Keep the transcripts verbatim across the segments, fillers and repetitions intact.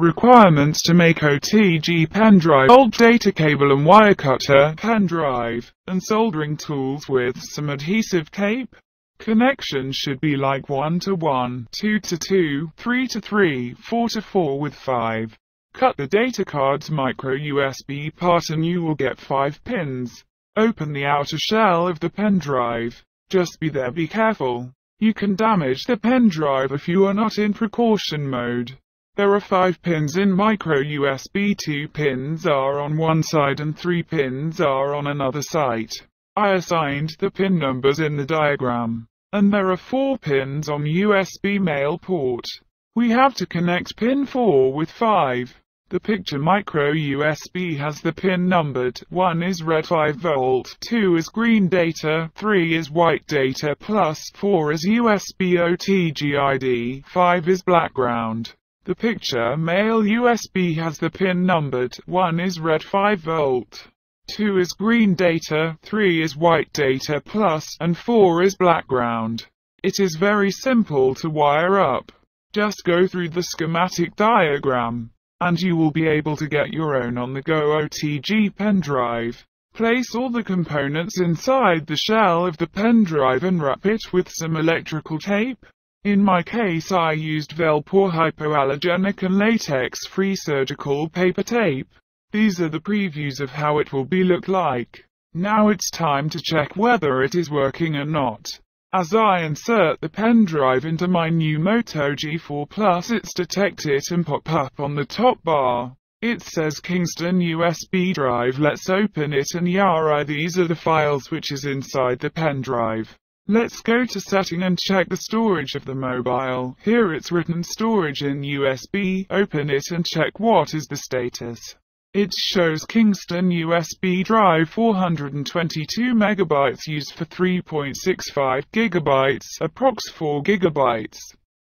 Requirements to make O T G pendrive: old data cable and wire cutter, pendrive, and soldering tools with some adhesive tape. Connection should be like one to one, two to two, three to three, four to four with five. Cut the data card's micro U S B part and you will get five pins. Open the outer shell of the pendrive. Just be there, be careful. You can damage the pendrive if you are not in precaution mode. There are five pins in micro U S B, two pins are on one side and three pins are on another side. I assigned the pin numbers in the diagram. And there are four pins on U S B male port. We have to connect pin four with five. The picture micro U S B has the pin numbered: one is red five volt, two is green data, three is white data plus, four is U S B O T G I D, five is black ground. The picture male U S B has the pin numbered: one is red five volt, two is green data, three is white data plus, and four is black ground. It is very simple to wire up. Just go through the schematic diagram, and you will be able to get your own on-the-go O T G pendrive. Place all the components inside the shell of the pendrive and wrap it with some electrical tape. In my case I used Velpor hypoallergenic and latex-free surgical paper tape. These are the previews of how it will be look like. Now it's time to check whether it is working or not. As I insert the pendrive into my new Moto G four Plus, it's detect it and pop up on the top bar. It says Kingston U S B drive. Let's open it and yara, these are the files which is inside the pendrive. Let's go to setting and check the storage of the mobile. Here it's written storage in U S B. Open it and check what is the status. It shows Kingston U S B drive four hundred twenty-two megabytes, used for three point six five gigabytes, approx four gigabytes.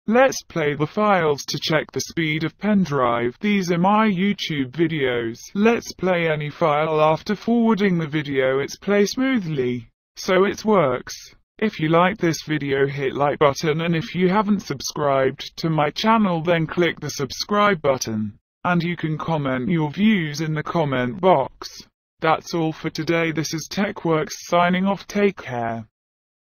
Let's play the files to check the speed of pendrive. These are my YouTube videos. Let's play any file. After forwarding the video it's plays smoothly, so it works. If you like this video, hit like button, and if you haven't subscribed to my channel then click the subscribe button. And you can comment your views in the comment box. That's all for today. This is TechWorks signing off. Take care.